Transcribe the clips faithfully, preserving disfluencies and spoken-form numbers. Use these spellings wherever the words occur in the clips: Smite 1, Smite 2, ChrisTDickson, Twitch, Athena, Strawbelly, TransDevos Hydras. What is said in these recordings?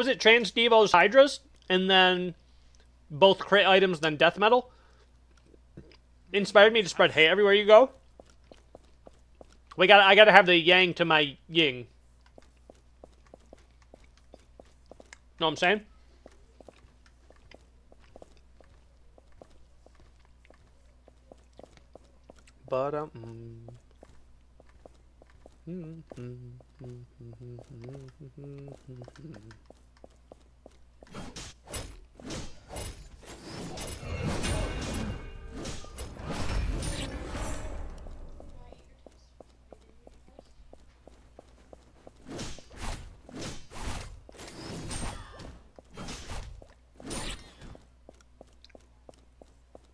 was it TransDevos Hydras, and then both crit items, then death metal. Inspired me to spread hate everywhere you go. We got. I gotta have the yang to my ying. Know what I'm saying? But um.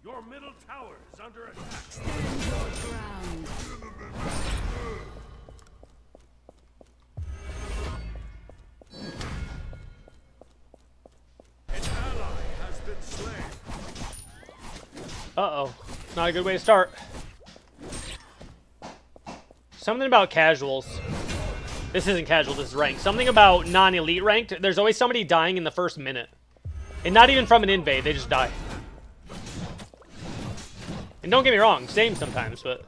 Your middle tower is under attack. Stand your ground. An ally has been slain. Uh-oh. Not a good way to start. Something about casuals. This isn't casual, this is ranked. Something about non-elite ranked. There's always somebody dying in the first minute. And not even from an invade, they just die. And don't get me wrong, same sometimes, but...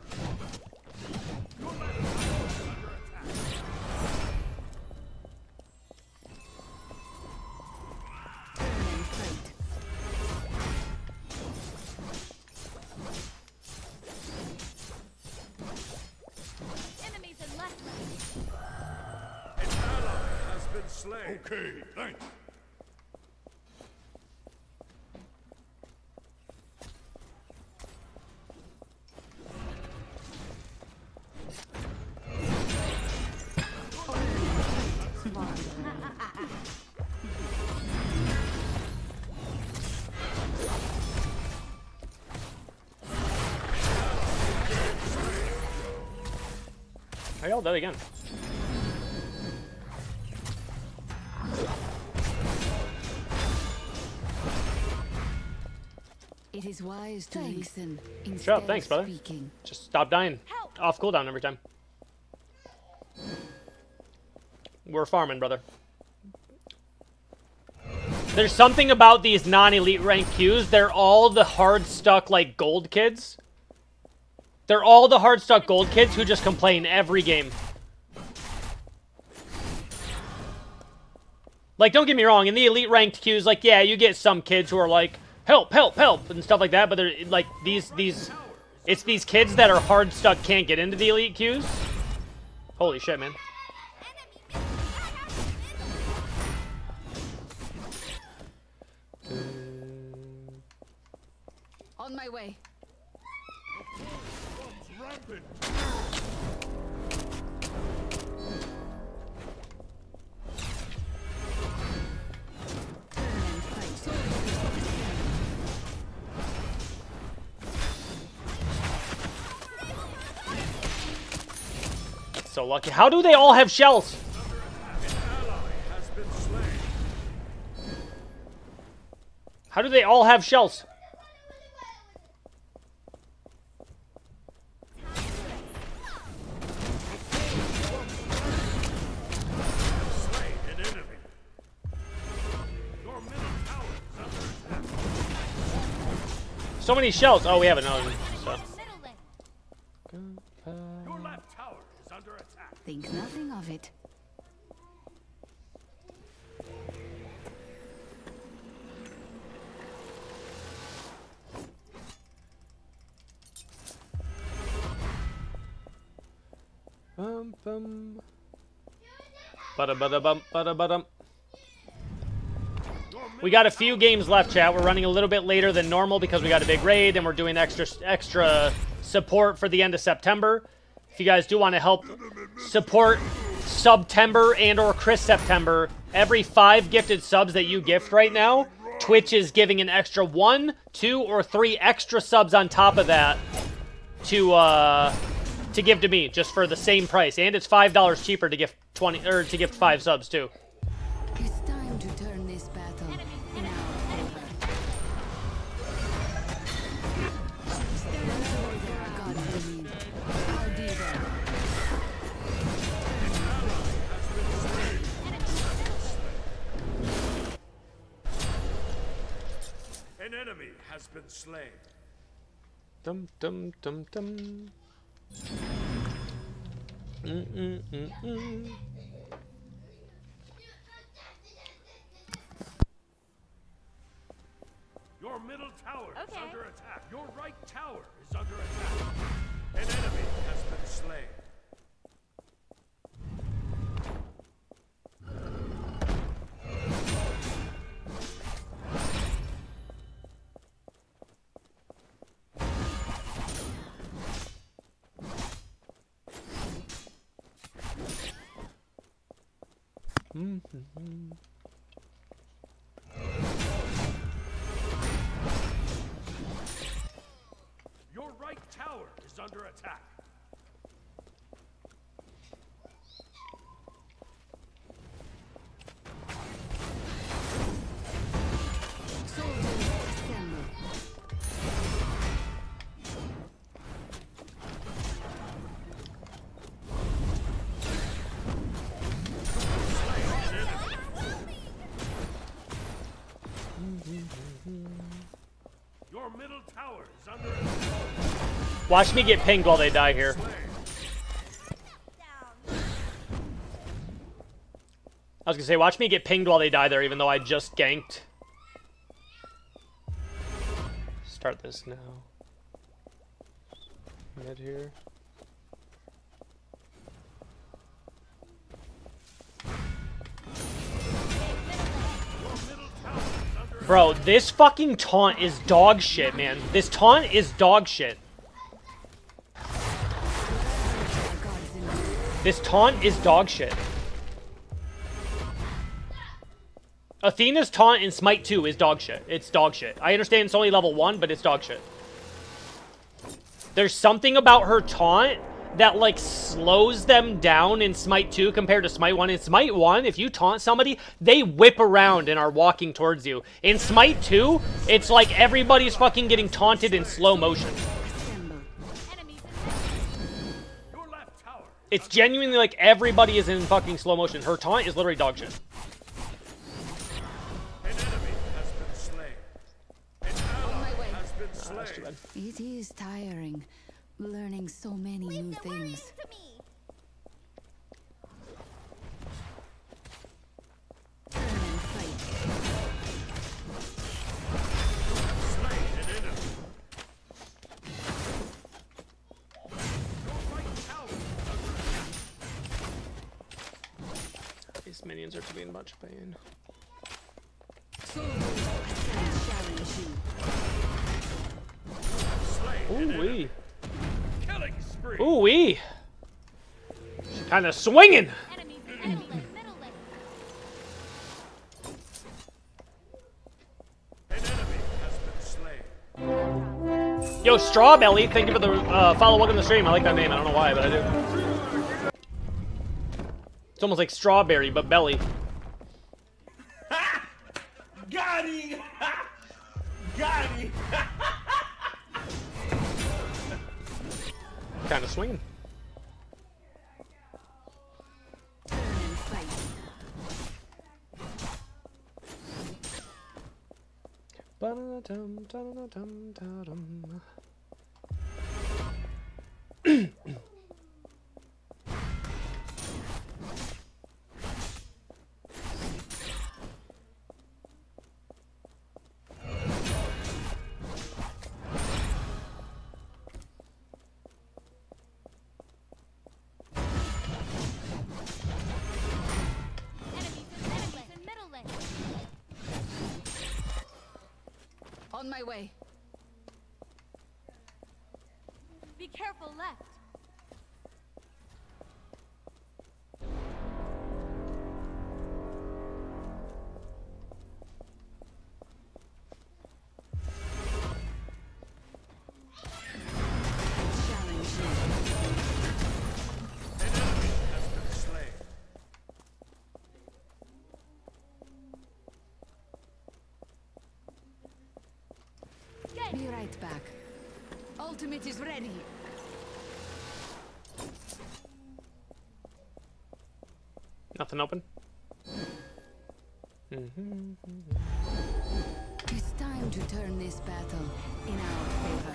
Enemies in left lane. An ally has been slain. Okay, thanks. I yelled that again. It is wise to listen. Shut up, thanks, brother. Speaking. Just stop dying. Help. Off cooldown every time. We're farming, brother. There's something about these non-elite rank queues. They're all the hard stuck like gold kids. They're all the hard-stuck gold kids who just complain every game. Like, don't get me wrong, in the elite ranked queues, like, yeah, you get some kids who are like, help, help, help, and stuff like that, but they're, like, these, these, it's these kids that are hard-stuck can't get into the elite queues. Holy shit, man. On my way. So lucky. How do they all have shells? How do they all have shells? So many shells. Oh, we have another one. So. Your left tower is under attack. Think nothing of it. Bum bum. Bada bada bum bada bada. We got a few games left, chat. We're running a little bit later than normal because we got a big raid and we're doing extra extra support for the end of September. If you guys do want to help support September and or Chris September, every five gifted subs that you gift right now, Twitch is giving an extra one, two, or three extra subs on top of that to uh, to give to me just for the same price. And it's five dollars cheaper to gift twenty or to gift five subs too. An enemy has been slain. Dum dum dum dum. Mm mm mm mm. Your middle tower okay. is under attack. Your right tower is under attack. An enemy has been slain. Mm-hmm. Your right tower is under attack. Watch me get pinged while they die here. I was gonna say, watch me get pinged while they die there, even though I just ganked. Start this now. Mid here. Bro, this fucking taunt is dog shit, man. This taunt is dog shit. This taunt is dog shit. Athena's taunt in Smite two is dog shit. It's dog shit. I understand it's only level one, but it's dog shit. There's something about her taunt that, like, slows them down in Smite two compared to Smite one. In Smite one, if you taunt somebody, they whip around and are walking towards you. In Smite two, it's like everybody's fucking getting taunted in slow motion. It's genuinely like everybody is in fucking slow motion. Her taunt is literally dog shit. An enemy has been slain. An ally has been slain. Oh, that's too bad. It is tiring. Learning so many Leave new things. Turn and fight. Slay an enemy. These minions are to be in much pain. Ooh wee. Ooh wee! She's kind of swinging. Enemy, enemy, middle lane. An enemy has been slain. Yo, Strawbelly, thank you for the uh, follow. Welcome to the stream. I like that name. I don't know why, but I do. It's almost like strawberry, but belly. Got him! Got him! Kind of swinging. On my way. Be careful left. Be right back. Ultimate is ready. Nothing open. Mm-hmm. It's time to turn this battle in our favor.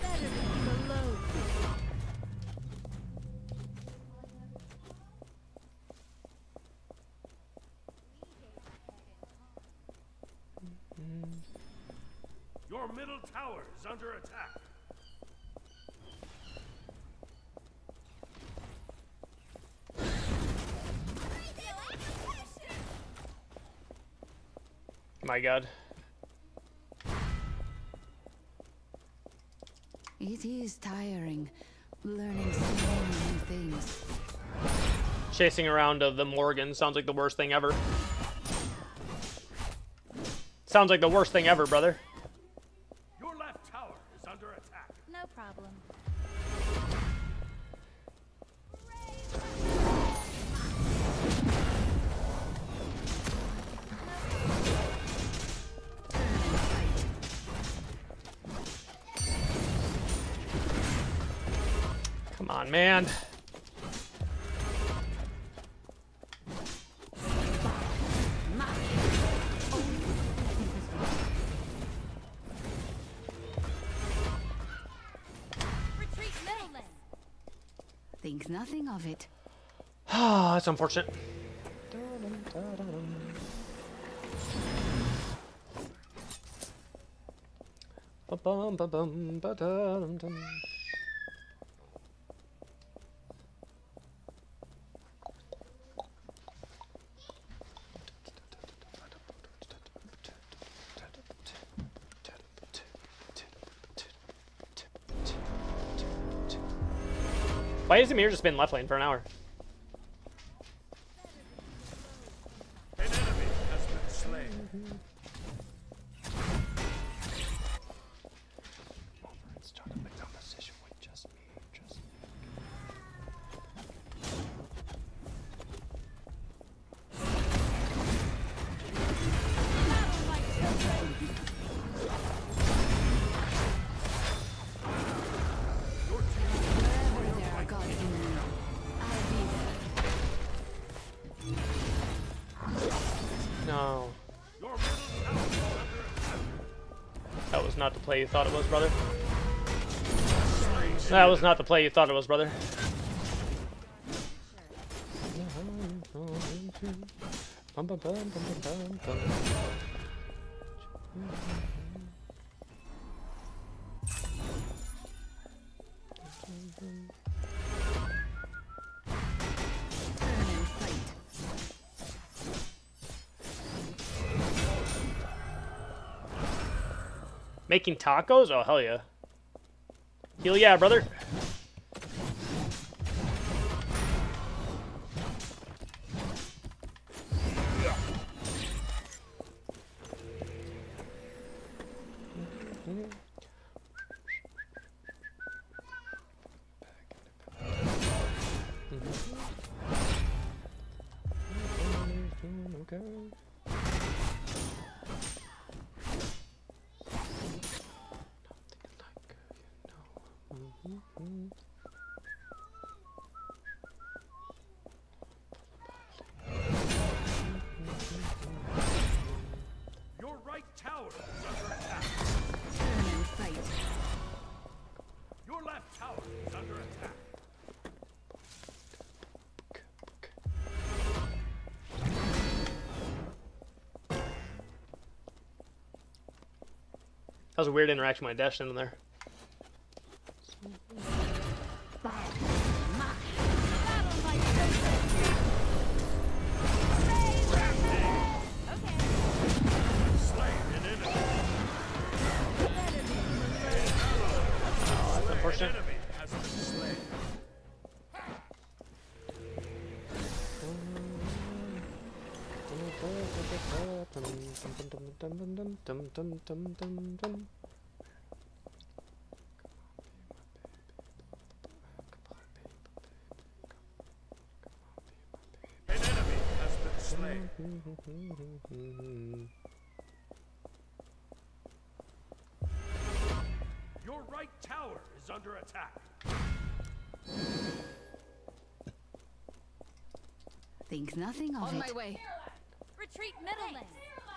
Better than below. Mm-hmm. Your middle tower is under attack. My God. It is tiring learning so many things. Chasing around of the Morgan sounds like the worst thing ever. Sounds like the worst thing ever, brother. Your left tower is under attack. No problem. Come on, man. Retreat middle lane. Think nothing of it. Ah, that's unfortunate. Ba-bum, ba-bum, ba-dum-dum. Why has Amir just been left lane for an hour? An enemy has been slain. Not the play you thought it was, brother. That was not the play you thought it was, brother. Making tacos? Oh, hell yeah. Hell yeah, brother. That was a weird interaction when I dashed in there. Dum, dum, dum, dum. An enemy has been slain. Your right tower is under attack. Think nothing of it. On my way. Retreat middle lane.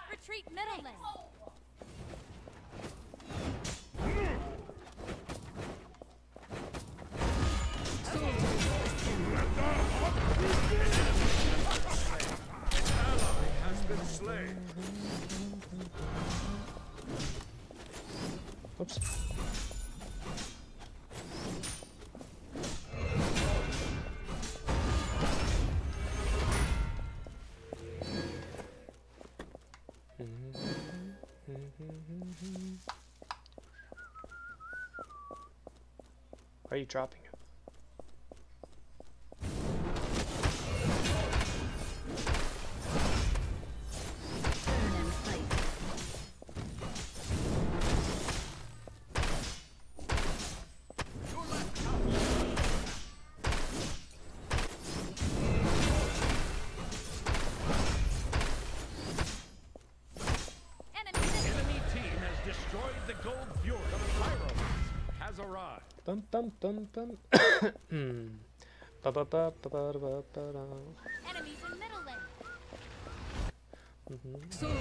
Retreat middle lane. slay. Oops. Why are you dropping him? Bum bum bum bum. Ba ba ba ba ba ba ba. Enemies in middle lane. So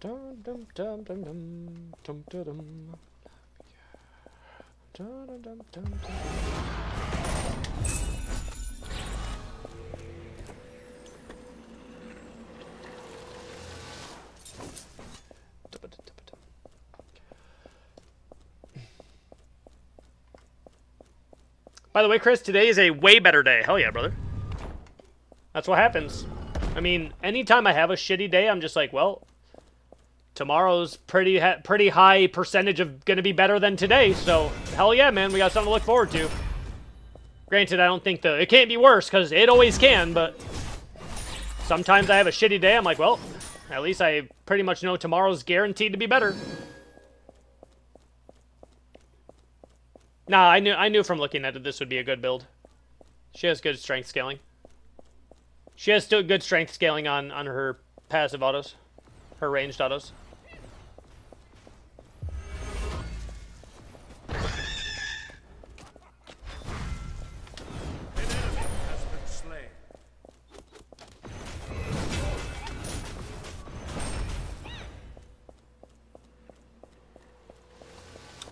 dum dum dum dum dum dum dum dum dum. By the way, Chris, today is a way better day. Hell yeah, brother. That's what happens. I mean, anytime I have a shitty day, I'm just like, well, tomorrow's pretty ha pretty high percentage of going to be better than today, so hell yeah, man, we got something to look forward to. Granted, I don't think the it can't be worse, because it always can, but sometimes I have a shitty day, I'm like, well, at least I pretty much know tomorrow's guaranteed to be better. Nah, I knew, I knew from looking at it this would be a good build. She has good strength scaling. She has still good strength scaling on, on her passive autos, her ranged autos.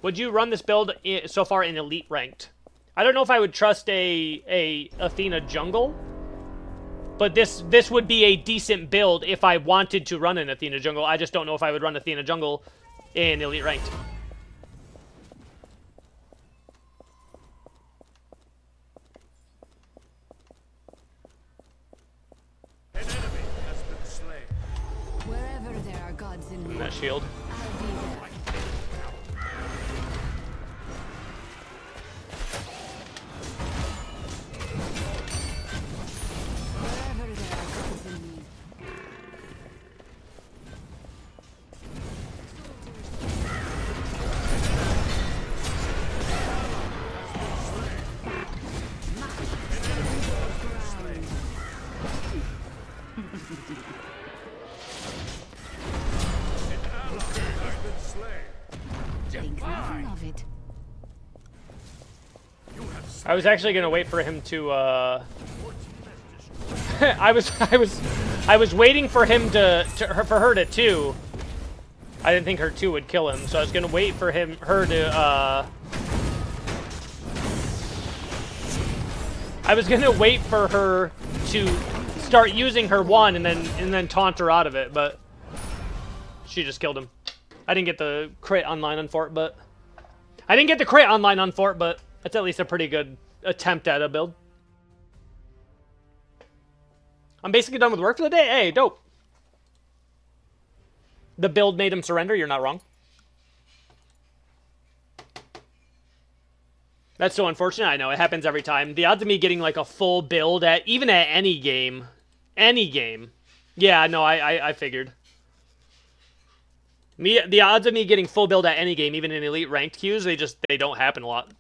Would you run this build so far in elite ranked? I don't know if I would trust a a Athena jungle, but this this would be a decent build if I wanted to run an Athena jungle. I just don't know if I would run Athena jungle in elite ranked. An enemy has been slain. Wherever there are gods in me, that shield. I was actually gonna wait for him to. Uh... I was, I was, I was waiting for him to, to her, for her to two. I didn't think her two would kill him, so I was gonna wait for him, her to. Uh... I was gonna wait for her to start using her one, and then and then taunt her out of it, but she just killed him. I didn't get the crit online on Fort, but I didn't get the crit online on Fort, but. That's at least a pretty good attempt at a build. I'm basically done with work for the day. Hey, dope. The build made him surrender. You're not wrong. That's so unfortunate. I know. It happens every time. The odds of me getting, like, a full build at... Even at any game. Any game. Yeah, no, I, I, I figured. Me, the odds of me getting full build at any game, even in elite ranked queues, they just... They don't happen a lot.